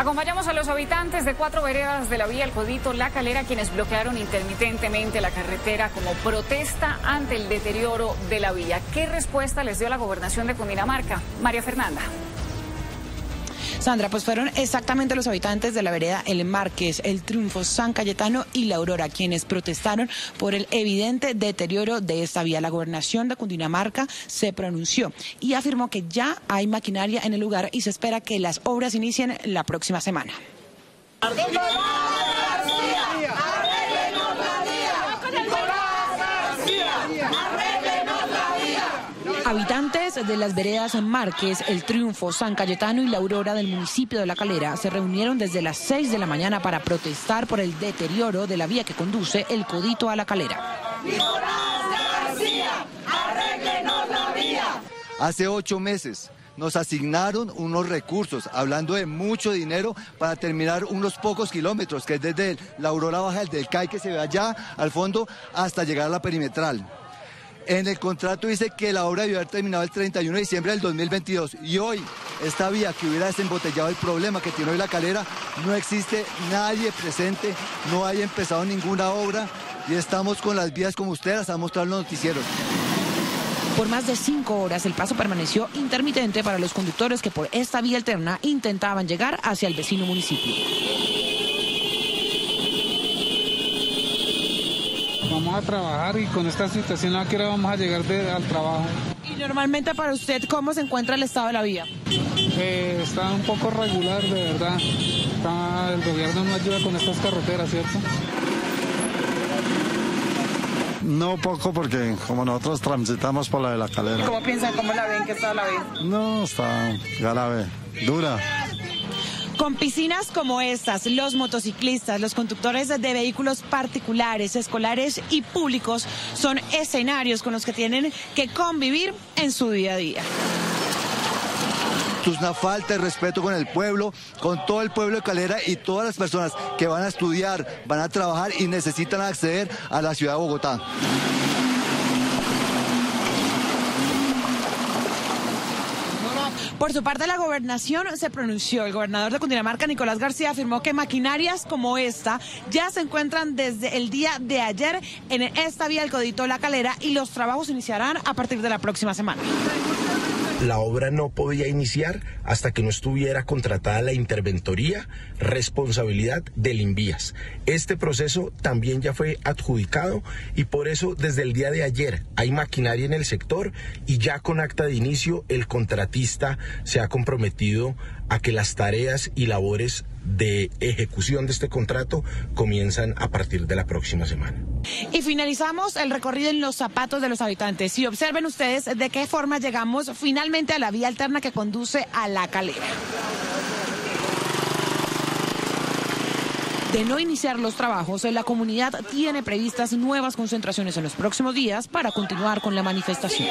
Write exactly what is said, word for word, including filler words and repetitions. Acompañamos a los habitantes de cuatro veredas de la vía El Codito, La Calera, quienes bloquearon intermitentemente la carretera como protesta ante el deterioro de la vía. ¿Qué respuesta les dio la gobernación de Cundinamarca? María Fernanda. Sandra, pues fueron exactamente los habitantes de la vereda El Márquez, El Triunfo, San Cayetano y La Aurora quienes protestaron por el evidente deterioro de esta vía. La gobernación de Cundinamarca se pronunció y afirmó que ya hay maquinaria en el lugar y se espera que las obras inicien la próxima semana. Habitantes de las veredas Márquez, El Triunfo, San Cayetano y La Aurora del municipio de La Calera se reunieron desde las seis de la mañana para protestar por el deterioro de la vía que conduce El Codito a La Calera. ¡Nicolás García, arréglenos la vía! Hace ocho meses nos asignaron unos recursos, hablando de mucho dinero, para terminar unos pocos kilómetros, que es desde La Aurora baja, el del C A I que se ve allá al fondo, hasta llegar a la perimetral. En el contrato dice que la obra debió haber terminado el treinta y uno de diciembre del dos mil veintidós y hoy esta vía que hubiera desembotellado el problema que tiene hoy La Calera no existe nadie presente, no hay empezado ninguna obra y estamos con las vías como ustedes las han mostrado en los noticieros. Por más de cinco horas el paso permaneció intermitente para los conductores que por esta vía alterna intentaban llegar hacia el vecino municipio. A trabajar y con esta situación a qué hora vamos a llegar de, al trabajo. Y normalmente para usted, ¿cómo se encuentra el estado de la vía? Eh, está un poco regular, de verdad. Está, el gobierno no ayuda con estas carreteras, ¿cierto? No poco, porque como nosotros transitamos por la de La Calera. ¿Cómo piensan, cómo la ven, qué está la vía? No, está grave, dura. Con piscinas como estas, los motociclistas, los conductores de vehículos particulares, escolares y públicos son escenarios con los que tienen que convivir en su día a día. Es una falta de respeto con el pueblo, con todo el pueblo de Calera y todas las personas que van a estudiar, van a trabajar y necesitan acceder a la ciudad de Bogotá. Por su parte, la gobernación se pronunció. El gobernador de Cundinamarca, Nicolás García, afirmó que maquinarias como esta ya se encuentran desde el día de ayer en esta vía del Codito La Calera y los trabajos iniciarán a partir de la próxima semana. La obra no podía iniciar hasta que no estuviera contratada la interventoría, responsabilidad del INVÍAS. Este proceso también ya fue adjudicado y por eso desde el día de ayer hay maquinaria en el sector y ya con acta de inicio el contratista se ha comprometido a que las tareas y labores de ejecución de este contrato comienzan a partir de la próxima semana. Y finalizamos el recorrido en los zapatos de los habitantes y observen ustedes de qué forma llegamos finalmente a la vía alterna que conduce a La Calera. De no iniciar los trabajos, la comunidad tiene previstas nuevas concentraciones en los próximos días para continuar con la manifestación.